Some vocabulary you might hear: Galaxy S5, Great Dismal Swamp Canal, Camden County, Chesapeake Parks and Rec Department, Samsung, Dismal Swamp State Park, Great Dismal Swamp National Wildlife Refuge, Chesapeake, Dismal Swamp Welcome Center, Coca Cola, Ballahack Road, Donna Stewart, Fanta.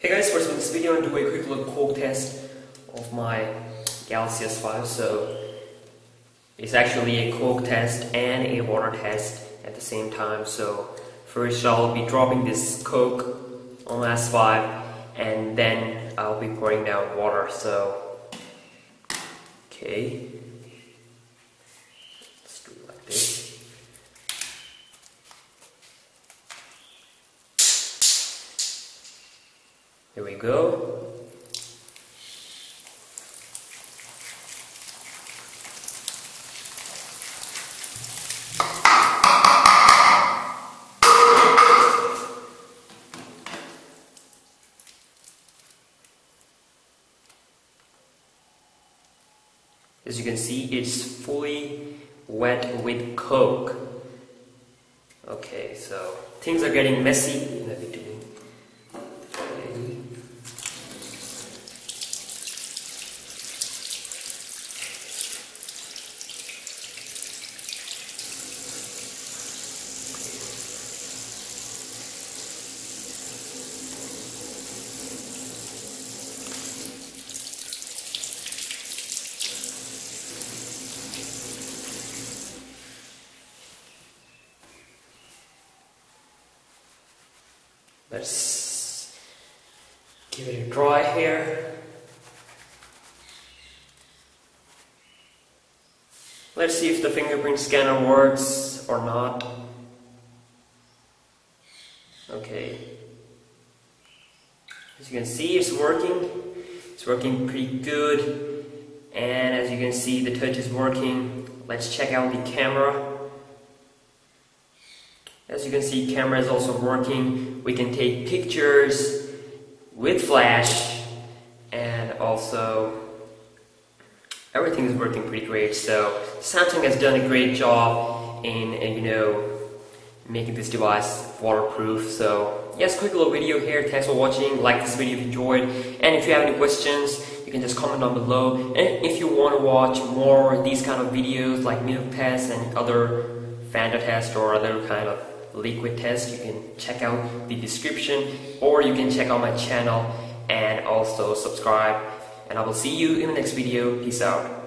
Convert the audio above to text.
Hey guys, first of this video I'm going to do a quick little cold test of my Galaxy S5. So it's actually a cold test and a water test at the same time. So first I'll be dropping this Coke on my S5 and then I'll be pouring down water. So okay, let's do it like this. Here we go. As you can see, it's fully wet with Coke. Okay, so things are getting messy. Let me do it. Let's give it a dry here. Let's see if the fingerprint scanner works or not. Okay. As you can see, it's working. It's working pretty good. And as you can see, the touch is working. Let's check out the camera. As you can see, camera is also working. We can take pictures with flash, and also everything is working pretty great. So Samsung has done a great job in making this device waterproof. So yes, quick little video here. Thanks for watching. Like this video if you enjoyed, and if you have any questions, you can just comment down below. And if you want to watch more of these kind of videos like milk tests and other Fanta test or other kind of liquid test, you can check out the description, or you can check out my channel and also subscribe, and I will see you in the next video. Peace out.